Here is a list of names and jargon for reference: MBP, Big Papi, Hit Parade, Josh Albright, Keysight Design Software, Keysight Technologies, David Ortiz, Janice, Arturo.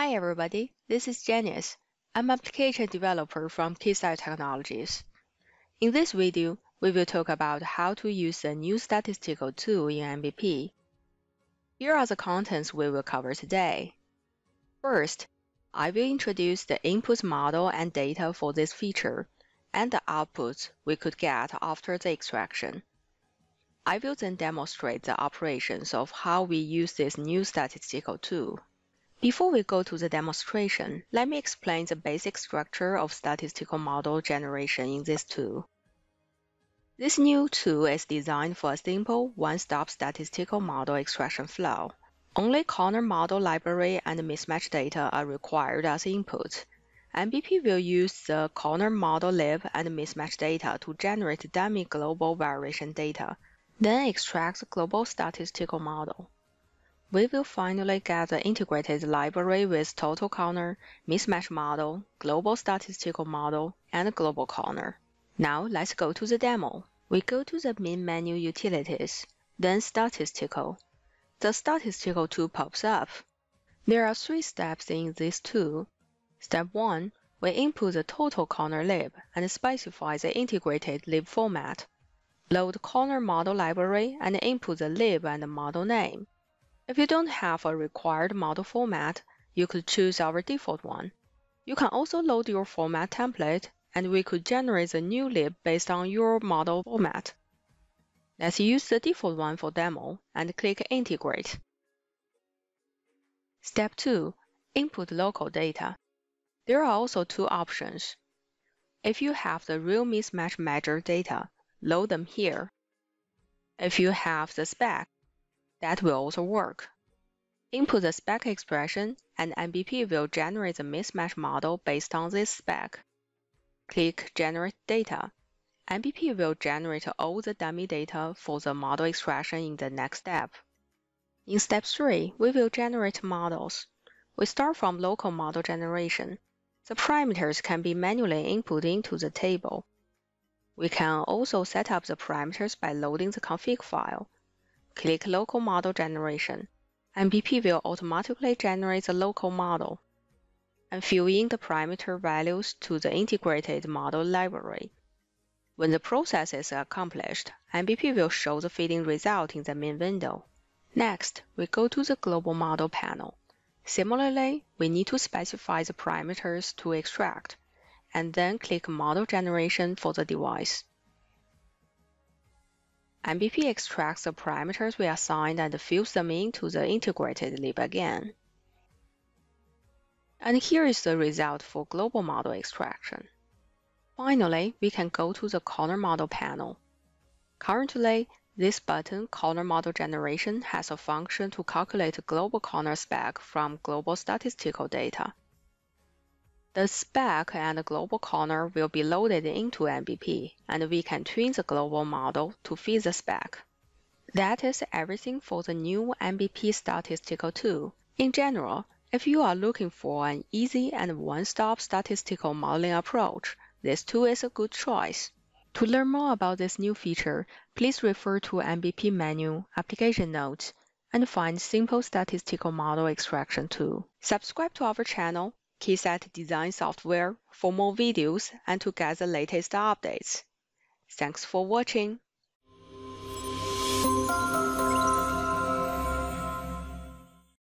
Hi everybody, this is Janice. I'm application developer from Keysight Technologies. In this video, we will talk about how to use a new statistical tool in MBP. Here are the contents we will cover today. First, I will introduce the input model and data for this feature, and the outputs we could get after the extraction. I will then demonstrate the operations of how we use this new statistical tool. Before we go to the demonstration, let me explain the basic structure of statistical model generation in this tool. This new tool is designed for a simple one-stop statistical model extraction flow. Only corner model library and mismatch data are required as inputs. MBP will use the corner model lib and mismatch data to generate dummy global variation data, then extract the global statistical model. We will finally get the integrated library with total corner, mismatch model, global statistical model, and global corner. Now let's go to the demo. We go to the main menu Utilities, then Statistical. The statistical tool pops up. There are three steps in this tool. Step 1, we input the total corner lib and specify the integrated lib format. Load corner model library and input the lib and the model name. If you don't have a required model format, you could choose our default one. You can also load your format template, and we could generate a new lib based on your model format. Let's use the default one for demo, and click Integrate. Step 2. Input local data. There are also two options. If you have the real mismatch measure data, load them here. If you have the spec, that will also work. Input the spec expression, and MBP will generate the mismatch model based on this spec. Click Generate Data. MBP will generate all the dummy data for the model extraction in the next step. In step 3, we will generate models. We start from local model generation. The parameters can be manually input into the table. We can also set up the parameters by loading the config file. Click Local Model Generation. MBP will automatically generate the local model and fill in the parameter values to the integrated model library. When the process is accomplished, MBP will show the fitting result in the main window. Next, we go to the Global Model panel. Similarly, we need to specify the parameters to extract, and then click Model Generation for the device. MBP extracts the parameters we assigned and fills them into the integrated lib again. And here is the result for global model extraction. Finally, we can go to the corner model panel. Currently, this button, Corner Model Generation, has a function to calculate global corner spec from global statistical data. The spec and the global corner will be loaded into MBP, and we can tune the global model to fit the spec. That is everything for the new MBP statistical tool. In general, if you are looking for an easy and one-stop statistical modeling approach, this tool is a good choice. To learn more about this new feature, please refer to MBP menu, Application Notes, and find Simple Statistical Model Extraction Tool. Subscribe to our channel, Keysight Design Software, for more videos and to get the latest updates. Thanks for watching.